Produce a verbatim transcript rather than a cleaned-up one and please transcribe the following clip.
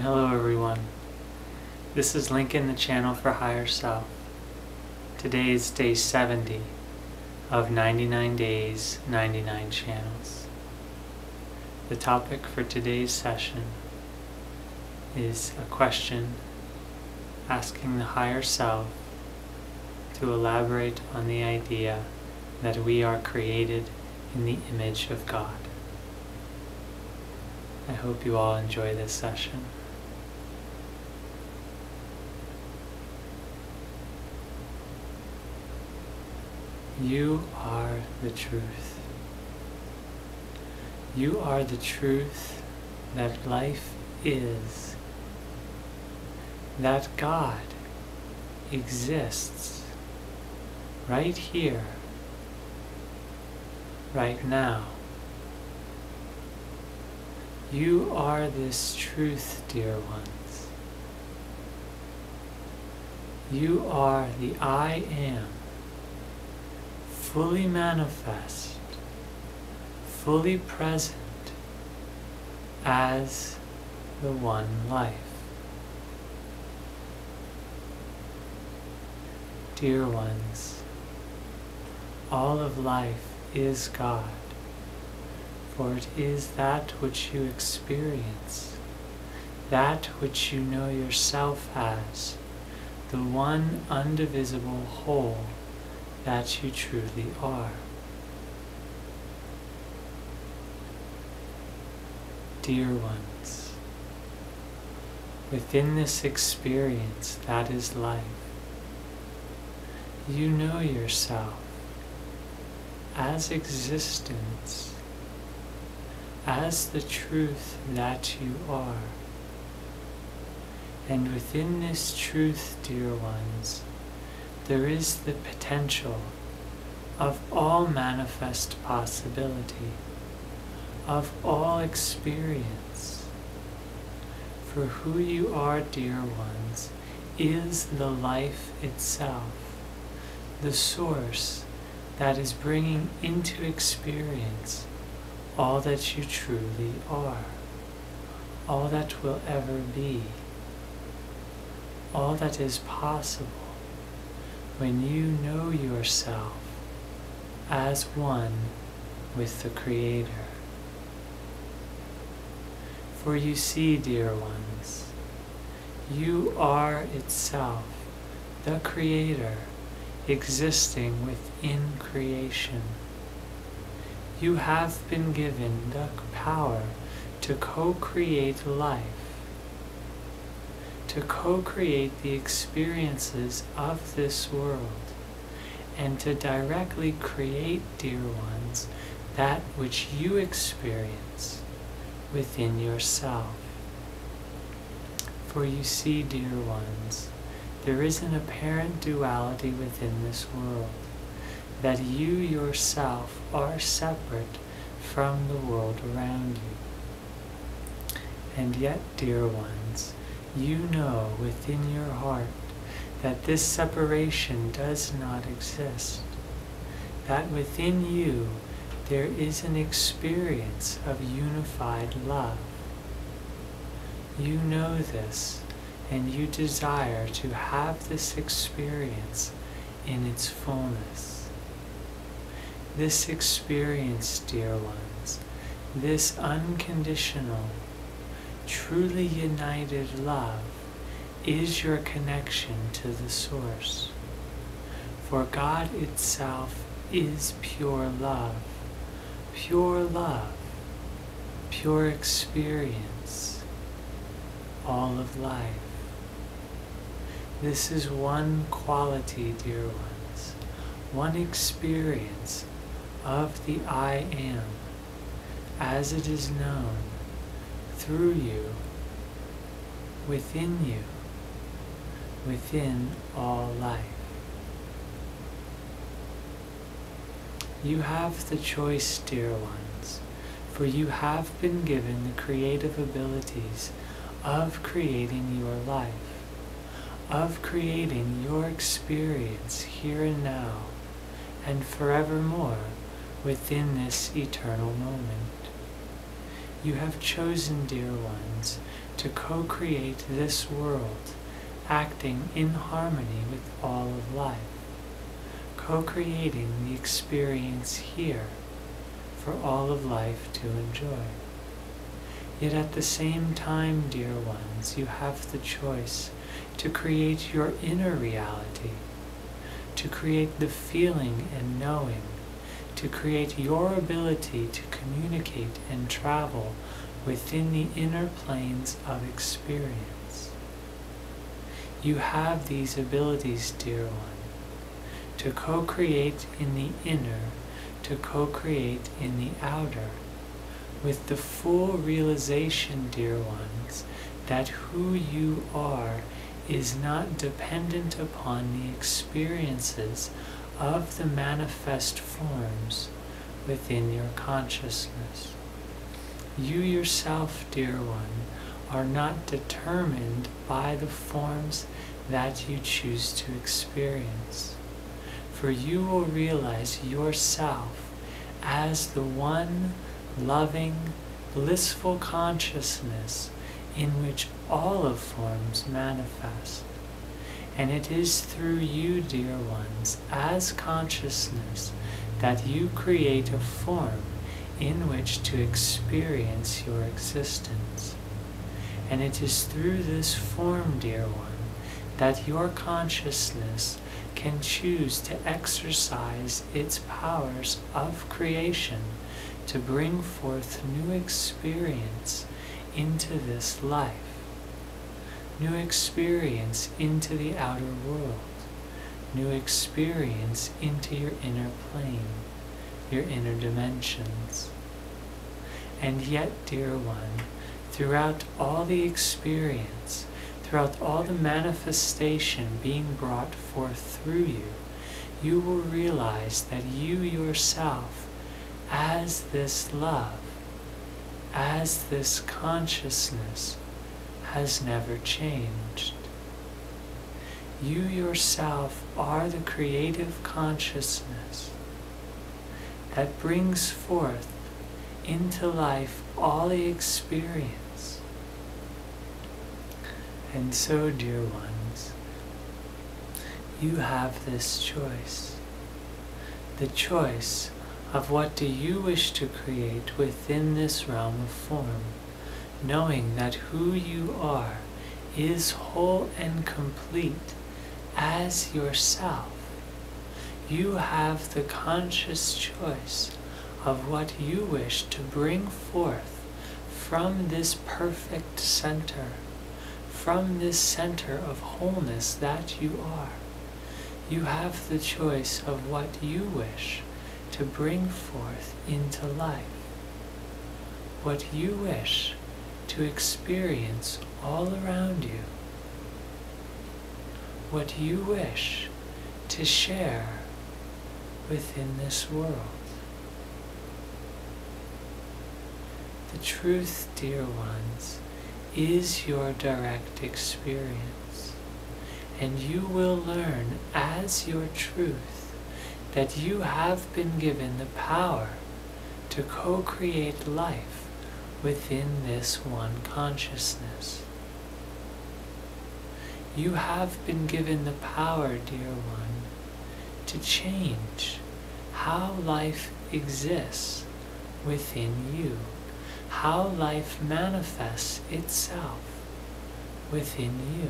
Hello everyone, this is Lincoln, the channel for Higher Self. Today is day seventy of ninety-nine days, ninety-nine channels. The topic for today's session is a question asking the Higher Self to elaborate on the idea that we are created in the image of God. I hope you all enjoy this session. You are the truth. You are the truth that life is, that God exists right here, right now. You are this truth, dear ones. You are the I Am, fully manifest, fully present as the One Life. Dear ones, all of life is God. For it is that which you experience, that which you know yourself as, the one undivisible whole that you truly are. Dear ones, within this experience that is life, you know yourself as existence, as the truth that you are. And within this truth, dear ones, there is the potential of all manifest possibility, of all experience. For who you are, dear ones, is the life itself, the source that is bringing into experience all that you truly are, all that will ever be, all that is possible when you know yourself as one with the Creator. For you see, dear ones, you are itself, the Creator, existing within creation. You have been given the power to co-create life, to co-create the experiences of this world, and to directly create, dear ones, that which you experience within yourself. For you see, dear ones, there is an apparent duality within this world, that you yourself are separate from the world around you. And yet, dear ones, you know within your heart that this separation does not exist, that within you there is an experience of unified love. You know this, and you desire to have this experience in its fullness. This experience, dear ones, this unconditional, truly united love is your connection to the Source. For God itself is pure love, pure love, pure experience, all of life. This is one quality, dear ones, one experience of the I Am, as it is known through you, within you, within all life. You have the choice, dear ones, for you have been given the creative abilities of creating your life, of creating your experience here and now, and forevermore within this eternal moment. You have chosen, dear ones, to co-create this world, acting in harmony with all of life, co-creating the experience here for all of life to enjoy. Yet at the same time, dear ones, you have the choice to create your inner reality, to create the feeling and knowing, to create your ability to communicate and travel within the inner planes of experience. You have these abilities, dear one, to co-create in the inner, to co-create in the outer, with the full realization, dear ones, that who you are is not dependent upon the experiences of the manifest forms within your consciousness. You yourself, dear one, are not determined by the forms that you choose to experience, for you will realize yourself as the one loving, blissful consciousness in which all of forms manifest. And it is through you, dear ones, as consciousness, that you create a form in which to experience your existence. And it is through this form, dear one, that your consciousness can choose to exercise its powers of creation to bring forth new experience into this life, new experience into the outer world, new experience into your inner plane, your inner dimensions. And yet, dear one, throughout all the experience, throughout all the manifestation being brought forth through you, you will realize that you yourself, as this love, as this consciousness, has never changed. You yourself are the creative consciousness that brings forth into life all the experience. And so, dear ones, you have this choice, the choice of what do you wish to create within this realm of form, knowing that who you are is whole and complete as yourself. You have the conscious choice of what you wish to bring forth from this perfect center, from this center of wholeness that you are. You have the choice of what you wish to bring forth into life, what you wish to experience all around you, what you wish to share within this world. The truth, dear ones, is your direct experience, and you will learn as your truth that you have been given the power to co-create life within this one consciousness. You have been given the power, dear one, to change how life exists within you, how life manifests itself within you.